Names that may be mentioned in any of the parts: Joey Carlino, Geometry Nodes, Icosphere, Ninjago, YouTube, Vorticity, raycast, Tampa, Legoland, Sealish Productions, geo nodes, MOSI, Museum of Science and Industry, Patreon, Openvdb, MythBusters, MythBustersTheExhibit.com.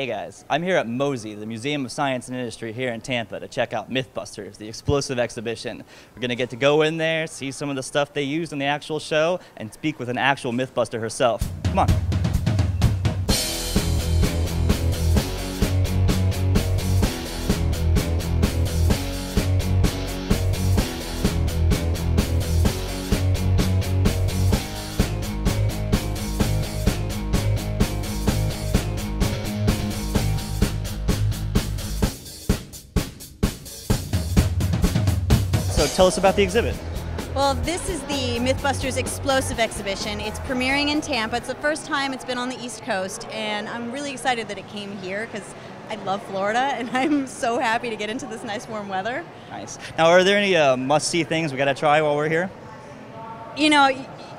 Hey guys, I'm here at MOSI, the Museum of Science and Industry here in Tampa to check out MythBusters, the explosive exhibition. We're going to get to go in there, see some of the stuff they used in the actual show, and speak with an actual MythBuster herself. Come on. So tell us about the exhibit. Well, this is the MythBusters Explosive Exhibition. It's premiering in Tampa. It's the first time it's been on the East Coast, and I'm really excited that it came here because I love Florida, and I'm so happy to get into this nice warm weather. Nice. Now, are there any must-see things we got to try while we're here? You know,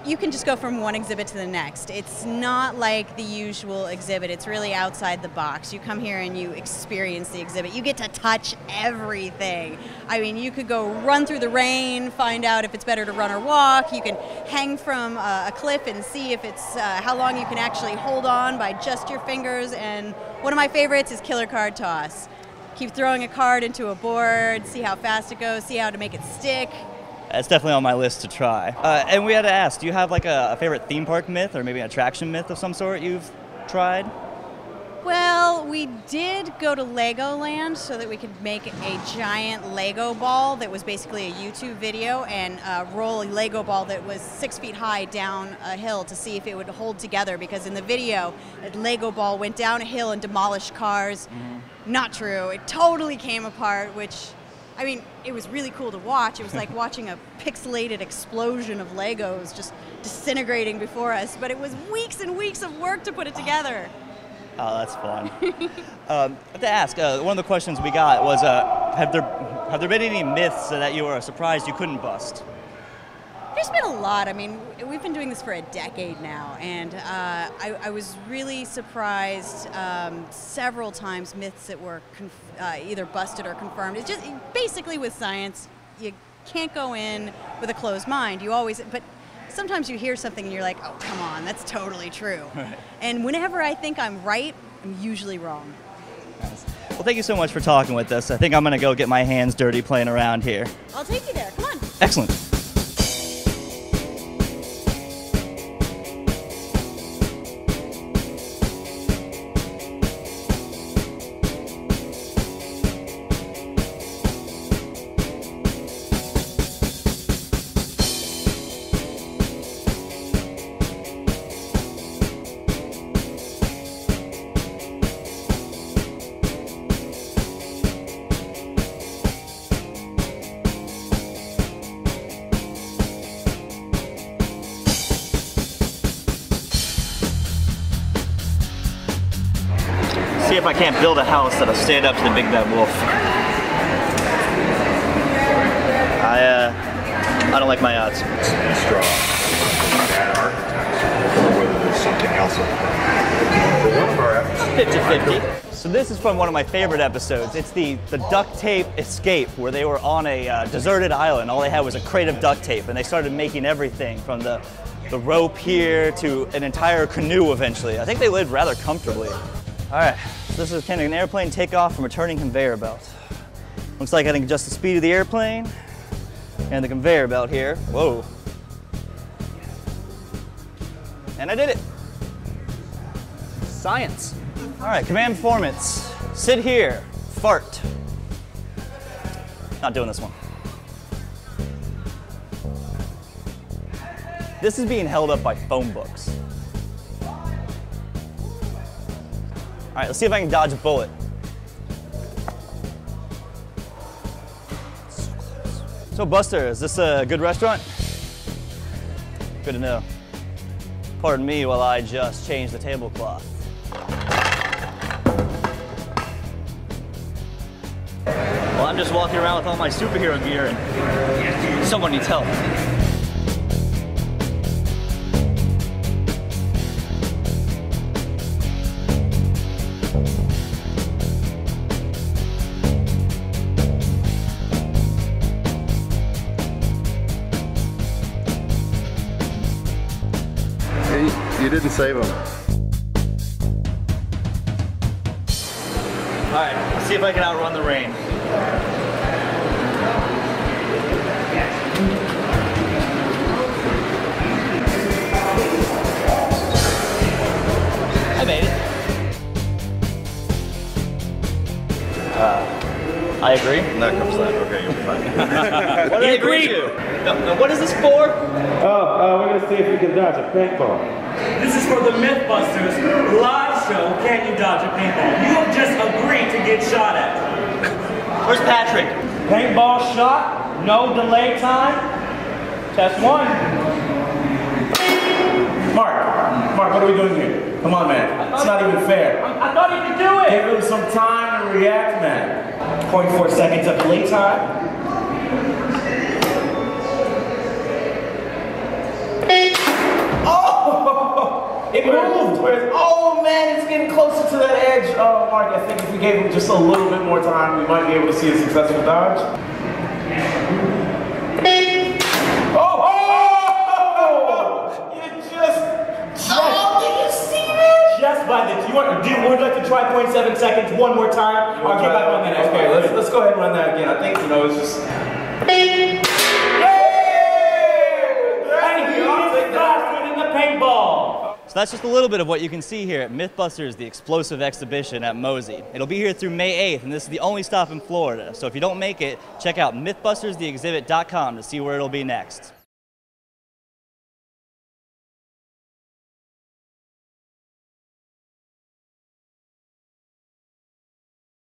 you can just go from one exhibit to the next. It's not like the usual exhibit. It's really outside the box. You come here and you experience the exhibit. You get to touch everything. I mean, you could go run through the rain, find out if it's better to run or walk. You can hang from a cliff and see if it's how long you can actually hold on by just your fingers. And one of my favorites is killer card toss. Keep throwing a card into a board, see how fast it goes, see how to make it stick. It's definitely on my list to try. And we had to ask, do you have like a favorite theme park myth or maybe an attraction myth of some sort you've tried? Well, we did go to Legoland so that we could make a giant Lego ball that was basically a YouTube video and roll a Lego ball that was 6 feet high down a hill to see if it would hold together, because in the video, a Lego ball went down a hill and demolished cars. Not true. It totally came apart, which, I mean, it was really cool to watch. It was like watching a pixelated explosion of Legos just disintegrating before us, but it was weeks and weeks of work to put it together. Oh, that's fun. I have to ask, one of the questions we got was, have there been any myths that you were surprised you couldn't bust? There's been a lot. I mean, we've been doing this for a decade now, and I was really surprised several times myths that were either busted or confirmed. It's just basically with science, you can't go in with a closed mind. You always, but sometimes you hear something and you're like, oh, come on, that's totally true. Right. And whenever I think I'm right, I'm usually wrong. Nice. Well, thank you so much for talking with us. I think I'm going to go get my hands dirty playing around here. I'll take you there. Come on. Excellent. See if I can't build a house that'll stand up to the big bad wolf. I don't like my odds. It's 50-50. So this is from one of my favorite episodes. It's the duct tape escape, where they were on a deserted island. All they had was a crate of duct tape, and they started making everything from the rope here to an entire canoe eventually. I think they lived rather comfortably. All right, so this is, can an airplane take off from a turning conveyor belt? Looks like I can adjust the speed of the airplane and the conveyor belt here. Whoa. And I did it. Science. All right, command performance. Sit here, fart. Not doing this one. This is being held up by phone books. All right, let's see if I can dodge a bullet. So close. So Buster, is this a good restaurant? Good to know. Pardon me while I just change the tablecloth. Well, I'm just walking around with all my superhero gear and someone needs help. You didn't save him. see if I can outrun the rain. I made it. I agree. That comes out. Okay, you'll be fine. What did I agree to? No, what is this for? Oh, we're gonna see if we can dodge a paintball. This is for the MythBusters live show. Can you dodge a paintball? You have just agreed to get shot at. Where's Patrick? Paintball shot. No delay time. Test one. Mark, what are we doing here? Come on, man. It's not even fair. I'm not even doing it. Give him some time to react, man. 0.4 seconds of delay time. Oh! It moved. Oh, man, it's getting closer to that edge. Oh, Mark, I think if we gave him just a little bit more time, we might be able to see a successful dodge. Would you like to try 0.7 seconds one more time? I'll get back on that. Okay, let's go ahead and run that again. I think, you know, it's just... Hey! He's faster than the paintball! So that's just a little bit of what you can see here at MythBusters, the explosive exhibition at MOSI. It'll be here through May 8th, and this is the only stop in Florida. So if you don't make it, check out MythBustersTheExhibit.com to see where it'll be next.